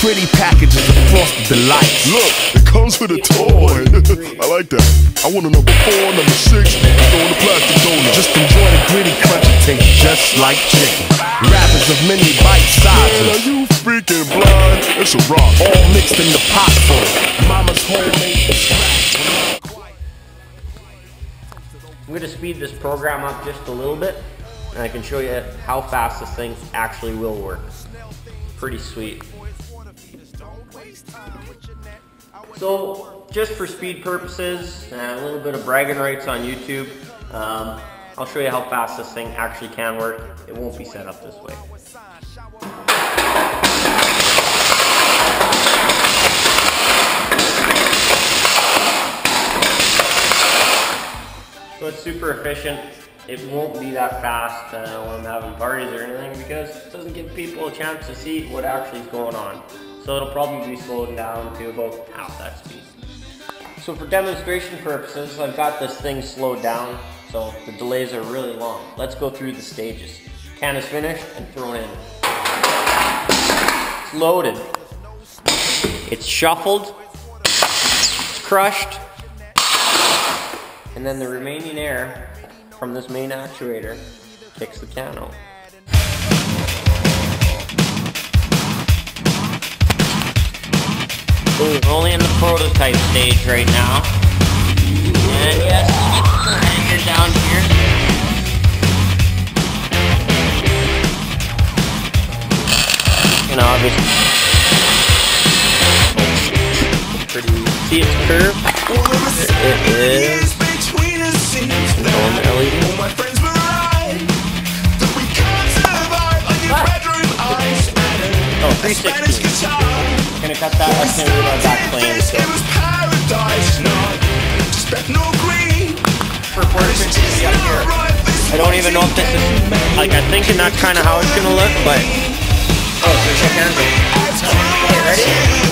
Pretty packages of frosted delights. Look, it comes with a toy. I like that. I want a number 4, number 6, and throw in a plastic donut. Just enjoy the gritty crunch. It tastes just like chicken. Rappers of many bite sizes. Man, are you freaking blind? It's a rock. All mixed in the pot full. Mama's homemade. I'm going to speed this program up just a little bit, and I can show you how fast this thing actually will work. Pretty sweet. So, just for speed purposes, a little bit of bragging rights on YouTube, I'll show you how fast this thing actually can work. It won't be set up this way. So it's super efficient. It won't be that fast when I'm having parties or anything, because it doesn't give people a chance to see what actually is going on. So it'll probably be slowed down to about half that speed. So for demonstration purposes, I've got this thing slowed down, so the delays are really long. Let's go through the stages. Can is finished and thrown in. It's loaded. It's shuffled. It's crushed. And then the remaining air from this main actuator kicks the can out. Ooh, we're only in the prototype stage right now. And yes, the hanger down here. You know, obviously, it's pretty, see its curve? It is. Oh, 360. Gonna cut that up and move on back plane. So. Performance is up here. I don't even know if this is, like, I'm thinking that's kind of how it's gonna look, but. Oh, there's your handle. Okay, ready?